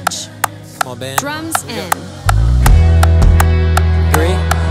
bridge. Small band. Drums in. 3.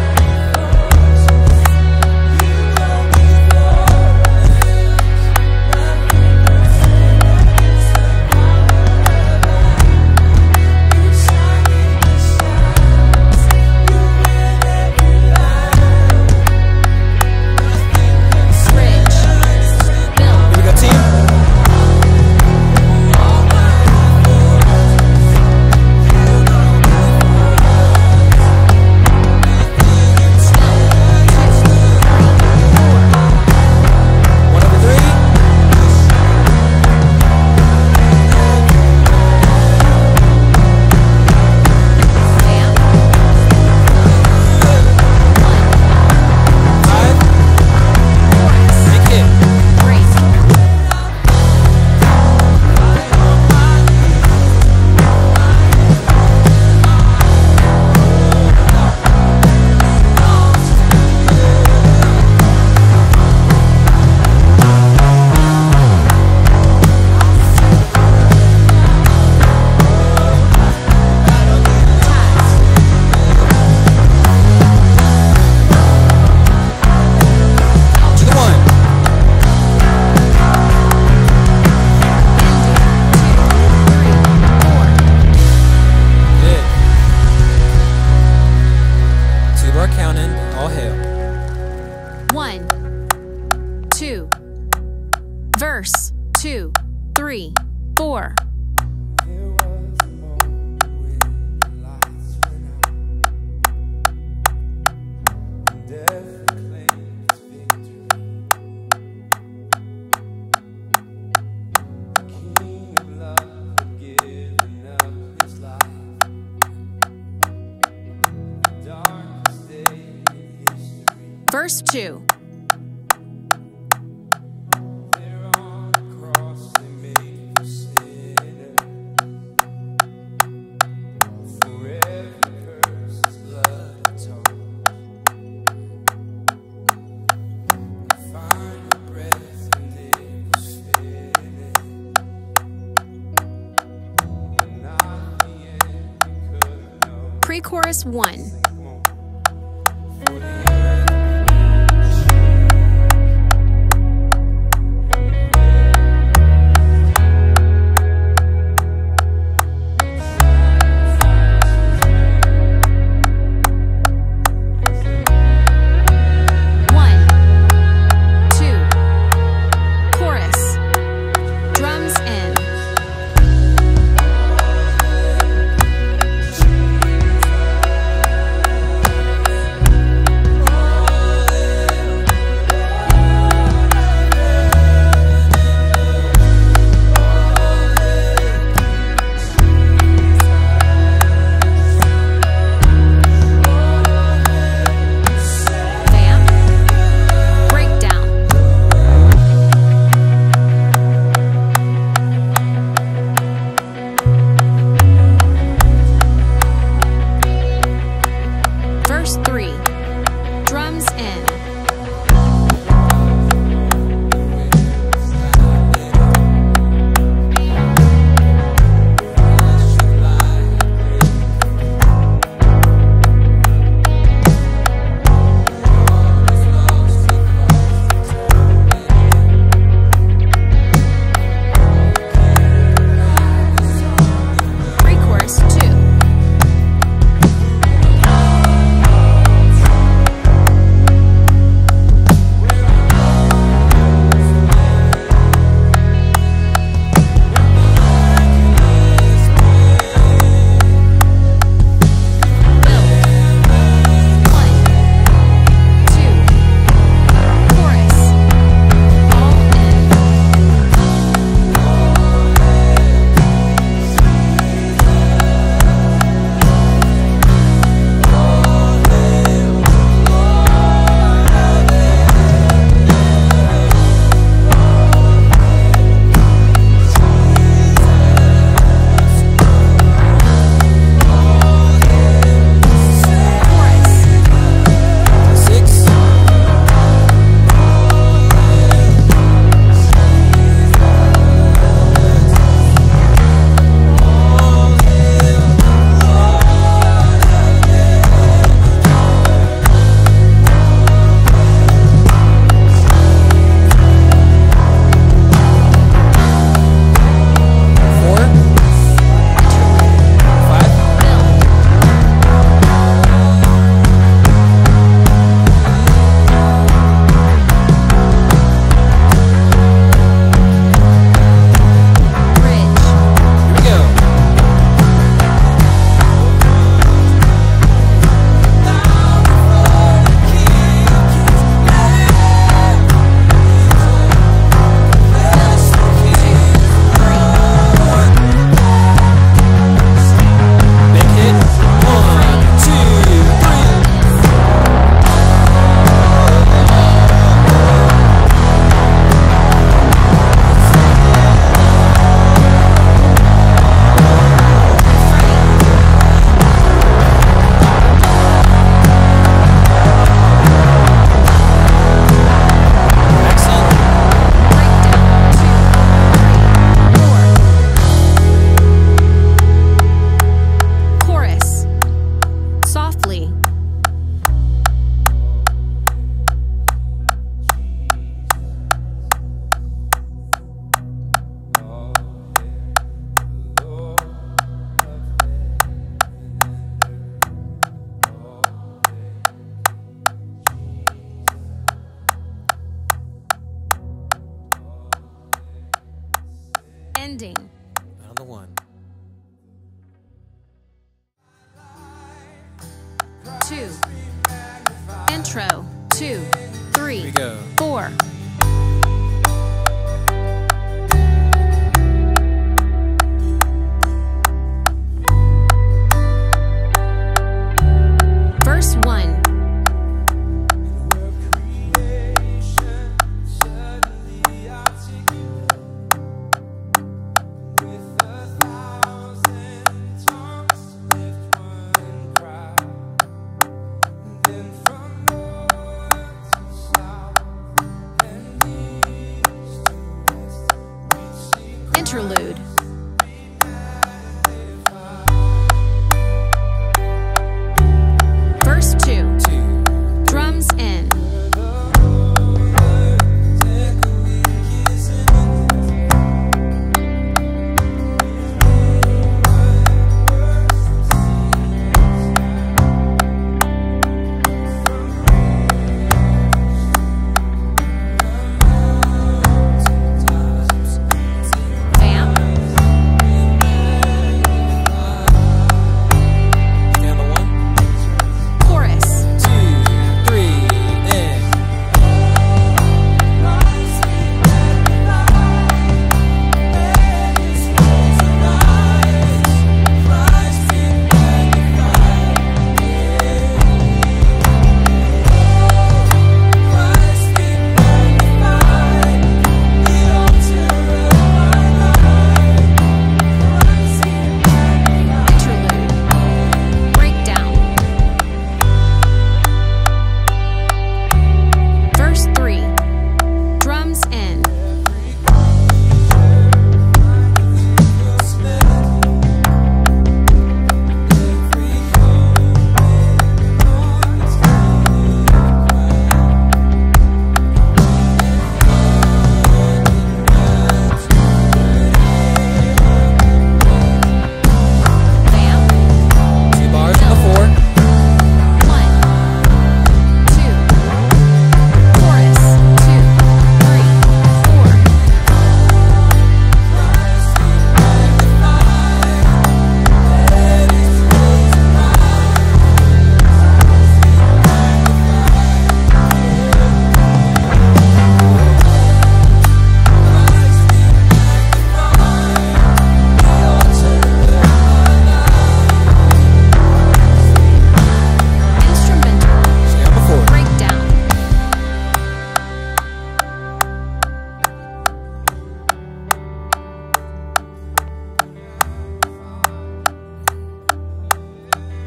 Verse 2, 3, 4. There was a moment when the lights went out and death claimed its victory. The king of love had given up his life. The darkest day in history. Verse 2. Pre-chorus 1. ending. Found the one. 2. Intro. 2, 3, 4. Verse 1. Interlude. 2. Drums in.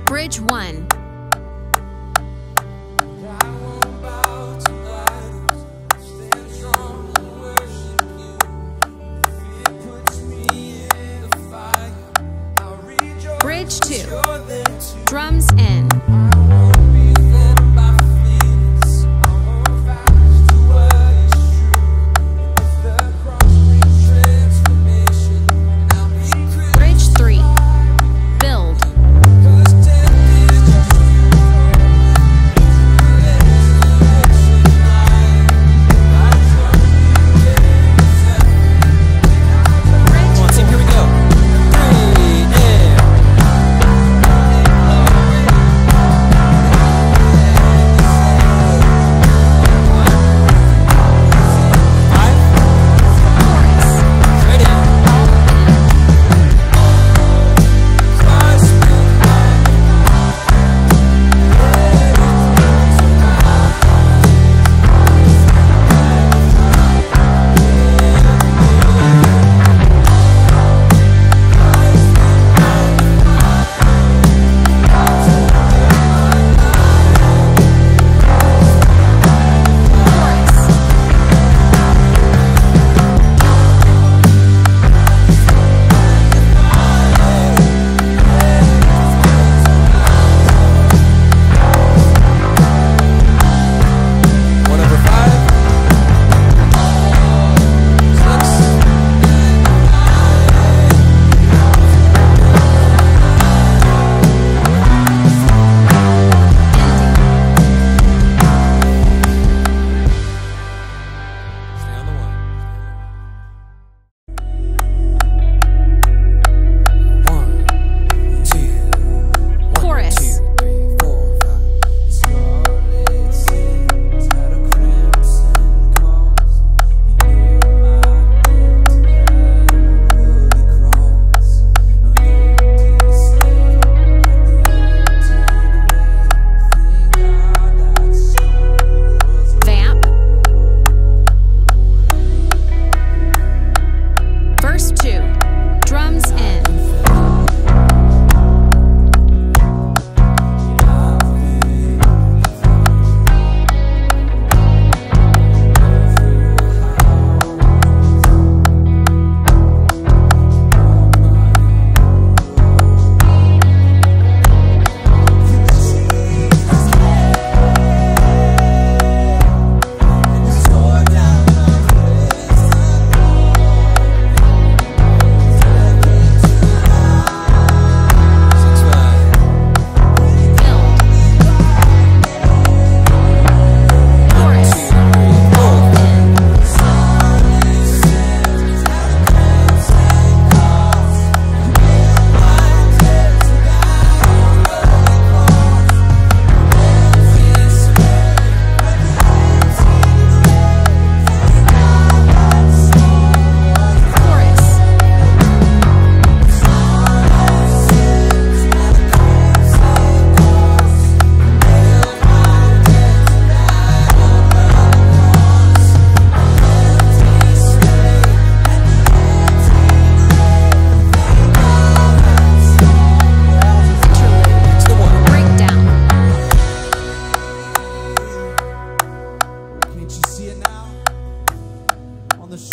Bridge 1. Bridge 2. Drums in.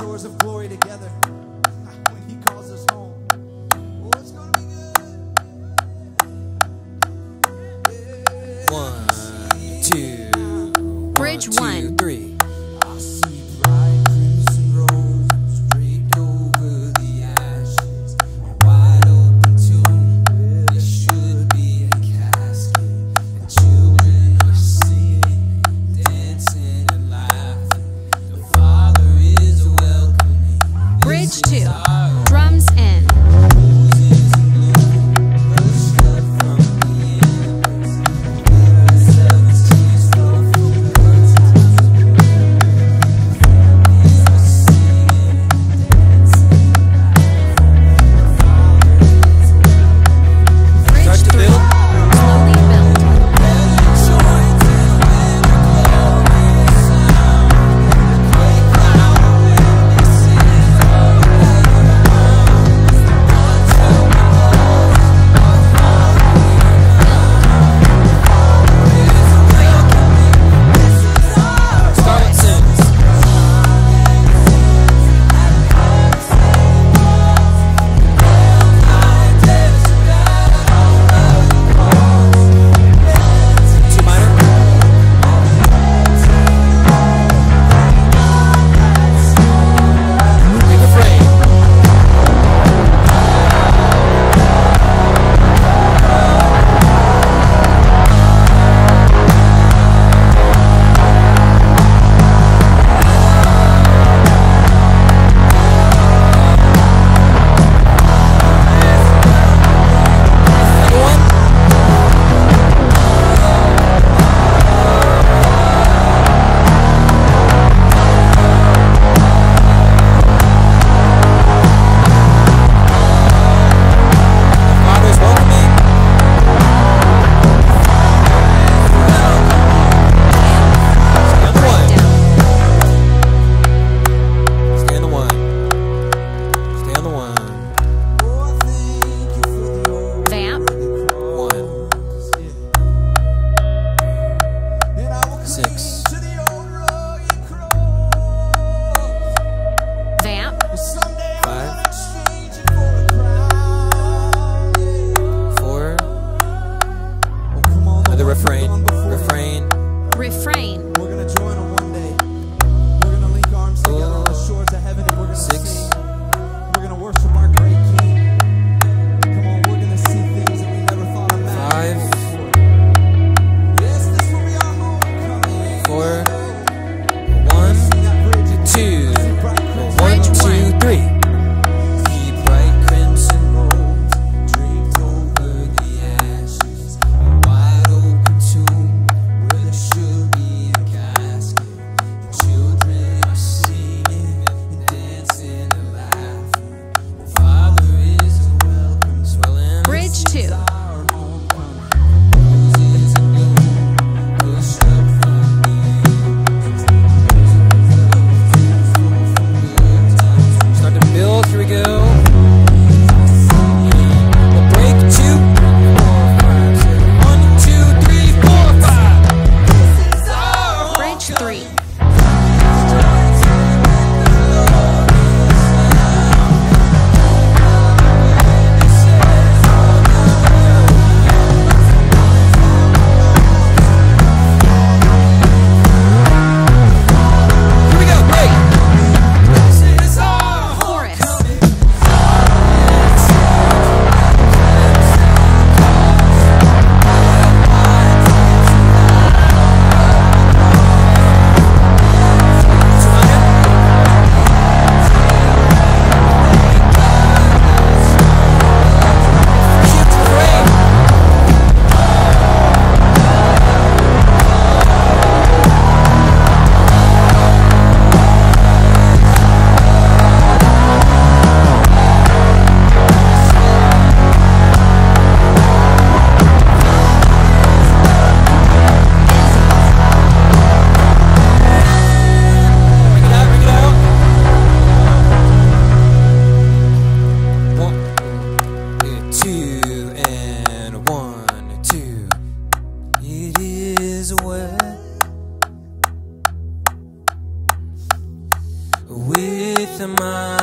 shores of glory together when He calls us home. Oh, it's going to be good. Yeah. 1, 2, Bridge 1, 2, 3. to mine.